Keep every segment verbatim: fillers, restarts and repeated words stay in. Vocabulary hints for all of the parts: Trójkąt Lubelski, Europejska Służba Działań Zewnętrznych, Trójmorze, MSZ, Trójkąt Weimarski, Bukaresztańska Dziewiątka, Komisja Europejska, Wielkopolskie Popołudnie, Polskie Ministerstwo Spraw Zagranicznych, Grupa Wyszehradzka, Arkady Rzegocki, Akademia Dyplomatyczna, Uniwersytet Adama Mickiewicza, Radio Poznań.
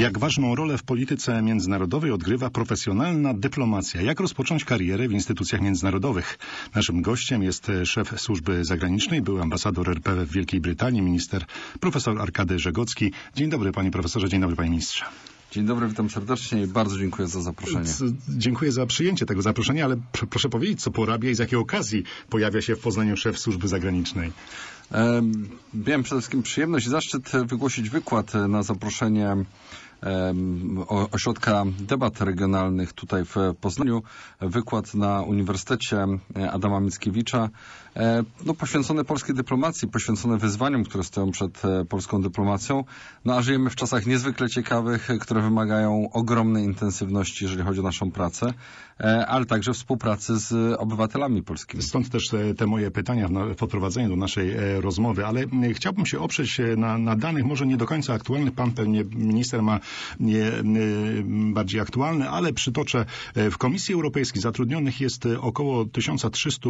Jak ważną rolę w polityce międzynarodowej odgrywa profesjonalna dyplomacja? Jak rozpocząć karierę w instytucjach międzynarodowych? Naszym gościem jest szef służby zagranicznej, był ambasador R P W w Wielkiej Brytanii, minister profesor Arkady Rzegocki. Dzień dobry panie profesorze, dzień dobry panie ministrze. Dzień dobry, witam serdecznie i bardzo dziękuję za zaproszenie. Dziękuję za przyjęcie tego zaproszenia, ale proszę powiedzieć, co porabia i z jakiej okazji pojawia się w Poznaniu szef służby zagranicznej? E, miałem przede wszystkim przyjemność i zaszczyt wygłosić wykład na zaproszenie e, Ośrodka Debat Regionalnych tutaj w Poznaniu. Wykład na Uniwersytecie Adama Mickiewicza, e, no, poświęcony polskiej dyplomacji, poświęcony wyzwaniom, które stoją przed polską dyplomacją. No a żyjemy w czasach niezwykle ciekawych, które wymagają ogromnej intensywności, jeżeli chodzi o naszą pracę, ale także współpracy z obywatelami polskimi. Stąd też te moje pytania w podprowadzeniu do naszej rozmowy, ale chciałbym się oprzeć na, na danych, może nie do końca aktualnych, pan pewnie minister ma nie, bardziej aktualne, ale przytoczę. W Komisji Europejskiej zatrudnionych jest około tysiąc trzysta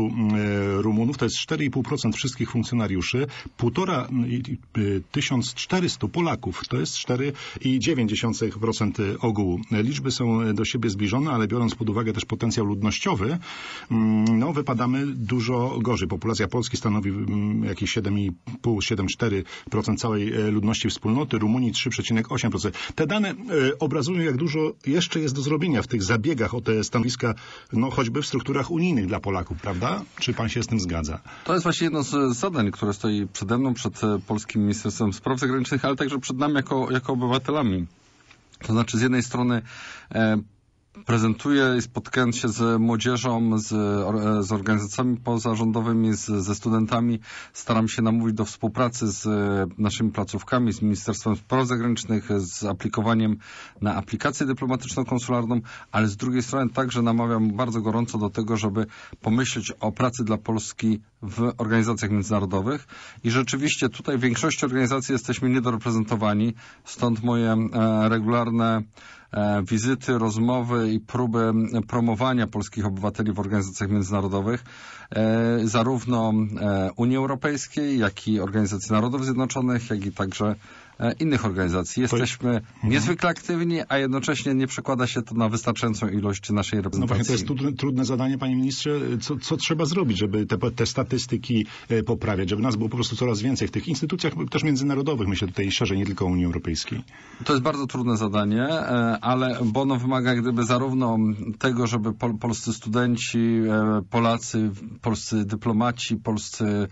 Rumunów, to jest cztery i pół procent wszystkich funkcjonariuszy, tysiąc czterysta Polaków, to jest cztery i dziewięć dziesiątych procent ogółu. Liczby są do siebie zbliżone, ale biorąc pod uwagę też potencjał ludnościowy, no wypadamy dużo gorzej. Populacja Polski stanowi jakieś siedem i pół do siedem i cztery procent całej ludności wspólnoty, Rumunii trzy i osiem dziesiątych procent. Te dane obrazują, jak dużo jeszcze jest do zrobienia w tych zabiegach o te stanowiska, no choćby w strukturach unijnych dla Polaków, prawda? Czy pan się z tym zgadza? To jest właśnie jedno z zadań, które stoi przede mną, przed Polskim Ministerstwem Spraw Zagranicznych, ale także przed nami jako, jako obywatelami. To znaczy z jednej strony e, prezentuję, spotkając się z młodzieżą, z, z organizacjami pozarządowymi, z, ze studentami, staram się namówić do współpracy z naszymi placówkami, z Ministerstwem Spraw Zagranicznych, z aplikowaniem na aplikację dyplomatyczno-konsularną, ale z drugiej strony także namawiam bardzo gorąco do tego, żeby pomyśleć o pracy dla Polski w organizacjach międzynarodowych i rzeczywiście tutaj w większości organizacji jesteśmy niedoreprezentowani, stąd moje regularne wizyty, rozmowy i próby promowania polskich obywateli w organizacjach międzynarodowych, zarówno Unii Europejskiej, jak i Organizacji Narodów Zjednoczonych, jak i także innych organizacji. Jesteśmy niezwykle aktywni, a jednocześnie nie przekłada się to na wystarczającą ilość naszej reprezentacji. No właśnie, to jest trudne, trudne zadanie, panie ministrze. Co, co trzeba zrobić, żeby te, te statystyki poprawiać, żeby nas było po prostu coraz więcej w tych instytucjach też międzynarodowych, myślę tutaj szerzej, nie tylko Unii Europejskiej? To jest bardzo trudne zadanie, ale bo ono wymaga gdyby zarówno tego, żeby pol, polscy studenci, Polacy, polscy dyplomaci, polscy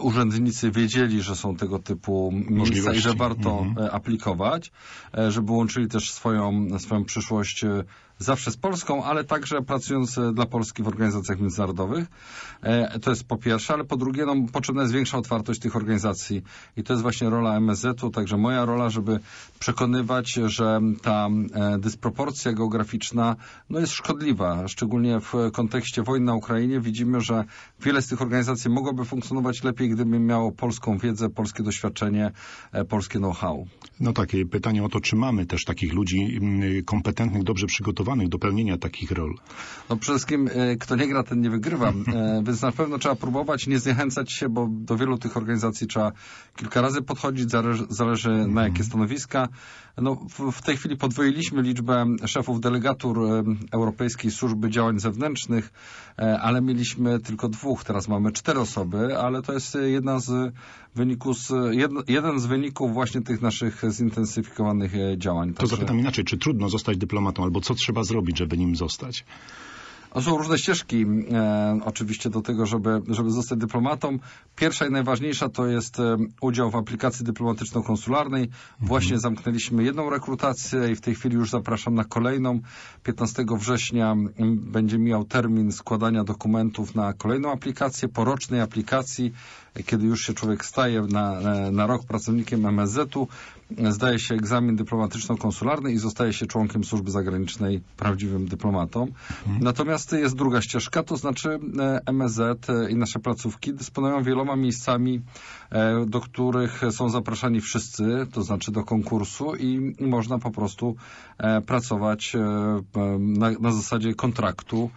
urzędnicy wiedzieli, że są tego typu miejsca i że warto to aplikować, żeby łączyli też swoją, swoją przyszłość zawsze z Polską, ale także pracując dla Polski w organizacjach międzynarodowych. To jest po pierwsze, ale po drugie no, potrzebna jest większa otwartość tych organizacji i to jest właśnie rola M S Z-u, także moja rola, żeby przekonywać, że ta dysproporcja geograficzna no, jest szkodliwa, szczególnie w kontekście wojny na Ukrainie. Widzimy, że wiele z tych organizacji mogłoby funkcjonować lepiej, gdyby miało polską wiedzę, polskie doświadczenie, polskie know-how. No takie pytanie o to, czy mamy też takich ludzi kompetentnych, dobrze przygotowanych do pełnienia takich rol? No przede wszystkim, kto nie gra, ten nie wygrywa, więc na pewno trzeba próbować, nie zniechęcać się, bo do wielu tych organizacji trzeba kilka razy podchodzić, zależy, zależy na jakie stanowiska. No, w tej chwili podwoiliśmy liczbę szefów delegatur Europejskiej Służby Działań Zewnętrznych, ale mieliśmy tylko dwóch, teraz mamy cztery osoby, ale to jest jedna z wyników, jeden z wyników właśnie tych naszych zintensyfikowanych działań. To zapytam inaczej, czy trudno zostać dyplomatą, albo co trzeba zrobić, żeby nim zostać? Są różne ścieżki e, oczywiście do tego, żeby, żeby zostać dyplomatą. Pierwsza i najważniejsza to jest e, udział w aplikacji dyplomatyczno-konsularnej. Właśnie mhm. zamknęliśmy jedną rekrutację i w tej chwili już zapraszam na kolejną. piętnastego września będzie mijał termin składania dokumentów na kolejną aplikację, po rocznej aplikacji, kiedy już się człowiek staje na, na rok pracownikiem M S Z-u, zdaje się egzamin dyplomatyczno-konsularny i zostaje się członkiem służby zagranicznej, prawdziwym dyplomatą. Mhm. Natomiast jest druga ścieżka, to znaczy M S Z i nasze placówki dysponują wieloma miejscami, do których są zapraszani wszyscy, to znaczy do konkursu i można po prostu pracować na, na zasadzie kontraktu,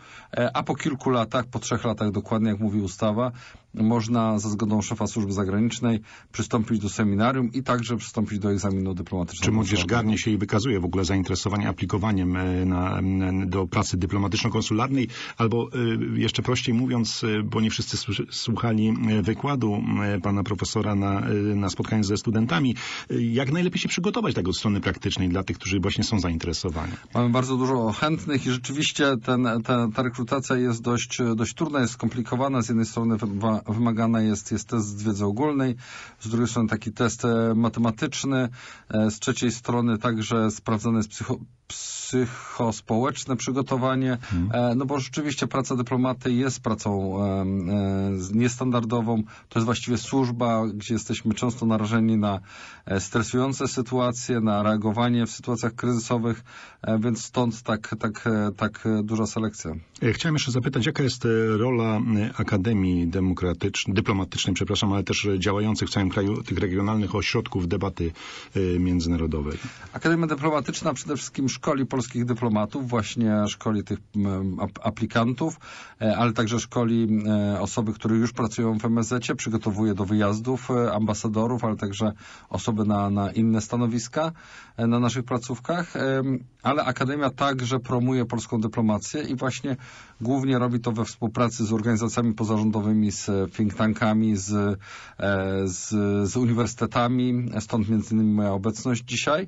a po kilku latach, po trzech latach dokładnie, jak mówi ustawa, można za zgodą szefa służby zagranicznej przystąpić do seminarium i także przystąpić do egzaminu dyplomatycznego. Czy młodzież garnie się i wykazuje w ogóle zainteresowanie aplikowaniem na, do pracy dyplomatyczno-konsularnej? Albo jeszcze prościej mówiąc, bo nie wszyscy słuchali wykładu pana profesora na, na spotkaniu ze studentami, jak najlepiej się przygotować tak od strony praktycznej dla tych, którzy właśnie są zainteresowani? Mamy bardzo dużo chętnych i rzeczywiście ten, ta, ta rekrutacja jest dość, dość trudna, jest skomplikowana. Z jednej strony wymagana jest, jest test z wiedzy ogólnej, z drugiej strony taki test matematyczny, z trzeciej strony także sprawdzane jest psycho, psychospołeczne przygotowanie, hmm. no bo rzeczywiście praca dyplomaty jest pracą niestandardową, to jest właściwie służba, gdzie jesteśmy często narażeni na stresujące sytuacje, na reagowanie w sytuacjach kryzysowych, więc stąd tak, tak, tak duża selekcja. Chciałem jeszcze zapytać, jaka jest rola Akademii Demokratycznej, Dyplomatycznej, przepraszam, ale też działających w całym kraju tych regionalnych ośrodków debaty międzynarodowej? Akademia Dyplomatyczna przede wszystkim szkoli polskich dyplomatów, właśnie szkoli tych aplikantów, ale także szkoli osoby, które już pracują w em es zecie, przygotowuje do wyjazdów ambasadorów, ale także osoby na, na inne stanowiska na naszych placówkach, ale Akademia także promuje polską dyplomację i właśnie głównie robi to we współpracy z organizacjami pozarządowymi, z think tankami, z, z, z uniwersytetami, stąd między innymi moja obecność dzisiaj,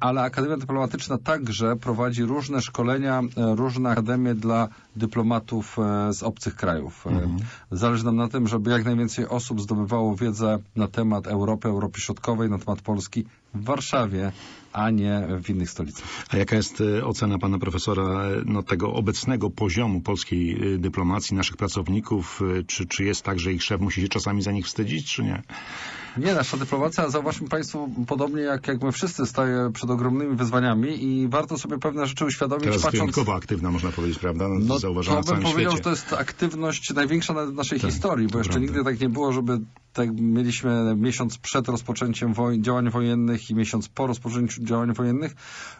ale Akademia Dyplomatyczna także prowadzi różne szkolenia, różne akademie dla dyplomatów z obcych krajów. Mhm. Zależy nam na tym, żeby jak najwięcej osób zdobywało wiedzę na temat Europy, Europy Środkowej, na temat Polski w Warszawie, a nie w innych stolicach. A jaka jest ocena pana profesora no, tego obecnego poziomu polskiej dyplomacji, naszych pracowników? Czy, czy jest tak, że ich szef musi się czasami za nich wstydzić, czy nie? Nie, nasza dyplomacja, zauważmy państwu, podobnie jak, jak my wszyscy, staje przed ogromnymi wyzwaniami i warto sobie pewne rzeczy uświadomić. Teraz patrząc... wyjątkowo aktywna, można powiedzieć, prawda? No, no, zauważona to bym powiedział, świecie. Że to jest aktywność największa na naszej tak, historii, bo jeszcze prawda. Nigdy tak nie było, żeby tak mieliśmy miesiąc przed rozpoczęciem woj... działań wojennych i miesiąc po rozpoczęciu działań wojennych,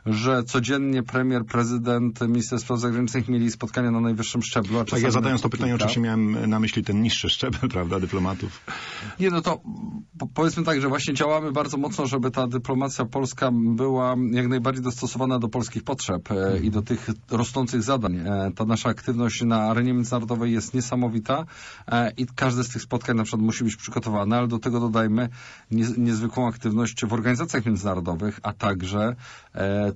że codziennie premier, prezydent, minister spraw zagranicznych mieli spotkania na najwyższym szczeblu. Tak, ja zadając to pytanie, oczywiście miałem na myśli ten niższy szczebel, prawda, dyplomatów. Nie, no to powiedzmy tak, że właśnie działamy bardzo mocno, żeby ta dyplomacja polska była jak najbardziej dostosowana do polskich potrzeb mhm. i do tych rosnących zadań. Ta nasza aktywność na arenie międzynarodowej jest niesamowita i każde z tych spotkań na przykład musi być przygotowane, ale do tego dodajmy niezwykłą aktywność w organizacjach międzynarodowych, a także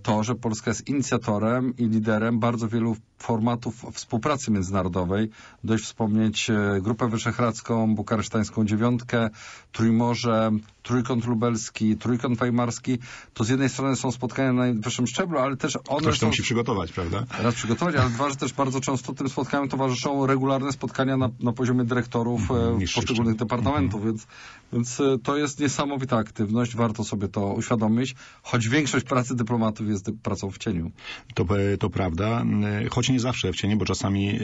to, że Polska jest inicjatorem i liderem bardzo wielu formatów współpracy międzynarodowej. Dość wspomnieć Grupę Wyszehradzką, Bukaresztańską Dziewiątkę, Trójmorze, Trójkąt Lubelski, Trójkąt Weimarski. To z jednej strony są spotkania na najwyższym szczeblu, ale też one... Ktoś to musi przygotować, prawda? Raz przygotować, ale dwa, że też bardzo często tym spotkaniom towarzyszą regularne spotkania na, na poziomie dyrektorów mm, poszczególnych jeszcze. departamentów, mm. więc, więc to jest niesamowita aktywność. Warto sobie to uświadomić, choć większość pracy dyplomatów jest pracą w cieniu. To, to prawda, choć nie zawsze w cieniu, bo czasami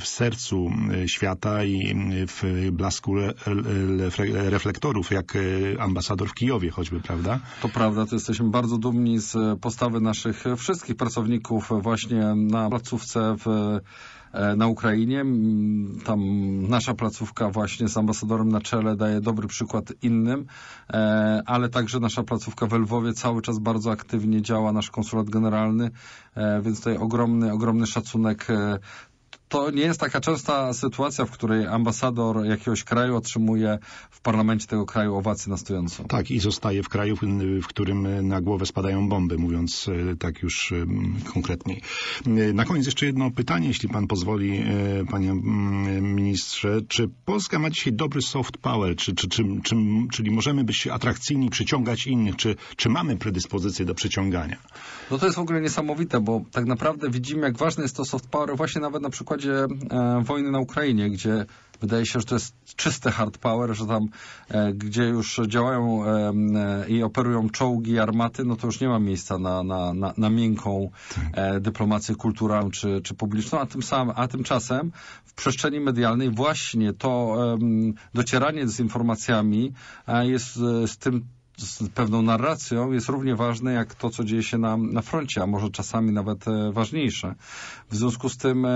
w sercu świata i w blasku reflektorów, jak ambasador w Kijowie choćby, prawda? To prawda, to jesteśmy bardzo dumni z postawy naszych wszystkich pracowników właśnie na placówce w na Ukrainie. Tam nasza placówka właśnie z ambasadorem na czele daje dobry przykład innym, ale także nasza placówka we Lwowie cały czas bardzo aktywnie działa, nasz konsulat generalny, więc tutaj ogromny, ogromny szacunek. To nie jest taka częsta sytuacja, w której ambasador jakiegoś kraju otrzymuje w parlamencie tego kraju owację na stojąco. Tak, i zostaje w kraju, w którym na głowę spadają bomby, mówiąc tak już konkretniej. Na koniec jeszcze jedno pytanie, jeśli pan pozwoli, panie ministrze. Czy Polska ma dzisiaj dobry soft power? Czy, czy, czy, czy, czyli możemy być atrakcyjni, przyciągać innych? Czy, czy mamy predyspozycję do przyciągania? No to jest w ogóle niesamowite, bo tak naprawdę widzimy, jak ważny jest to soft power właśnie nawet na przykład wojny na Ukrainie, gdzie wydaje się, że to jest czyste hard power, że tam, gdzie już działają i operują czołgi, armaty, no to już nie ma miejsca na, na, na, na miękką dyplomację kulturalną czy, czy publiczną, a, tym sam, a tymczasem w przestrzeni medialnej właśnie to docieranie z informacjami jest z tym z pewną narracją jest równie ważne jak to, co dzieje się na, na froncie, a może czasami nawet ważniejsze. W związku z tym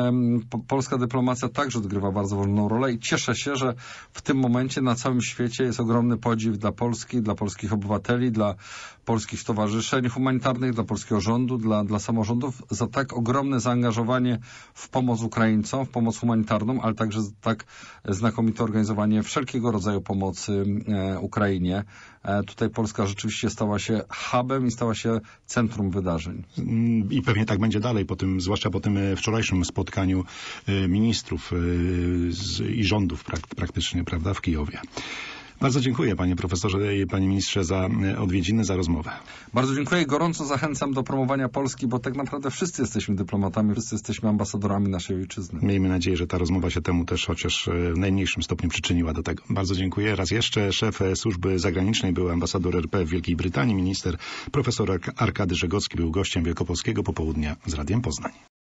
po, polska dyplomacja także odgrywa bardzo ważną rolę i cieszę się, że w tym momencie na całym świecie jest ogromny podziw dla Polski, dla polskich obywateli, dla polskich stowarzyszeń humanitarnych, dla polskiego rządu, dla, dla samorządów za tak ogromne zaangażowanie w pomoc Ukraińcom, w pomoc humanitarną, ale także za tak znakomite organizowanie wszelkiego rodzaju pomocy e, Ukrainie. E, tutaj Polska rzeczywiście stała się hubem i stała się centrum wydarzeń. I pewnie tak będzie dalej, po tym, zwłaszcza po tym wczorajszym spotkaniu ministrów i rządów praktycznie, prawda, w Kijowie. Bardzo dziękuję, panie profesorze i panie ministrze, za odwiedziny, za rozmowę. Bardzo dziękuję i gorąco zachęcam do promowania Polski, bo tak naprawdę wszyscy jesteśmy dyplomatami, wszyscy jesteśmy ambasadorami naszej ojczyzny. Miejmy nadzieję, że ta rozmowa się temu też chociaż w najmniejszym stopniu przyczyniła do tego. Bardzo dziękuję. Raz jeszcze szef służby zagranicznej, był ambasador er pe w Wielkiej Brytanii, minister profesor Arkady Rzegocki był gościem Wielkopolskiego Popołudnia z Radiem Poznań.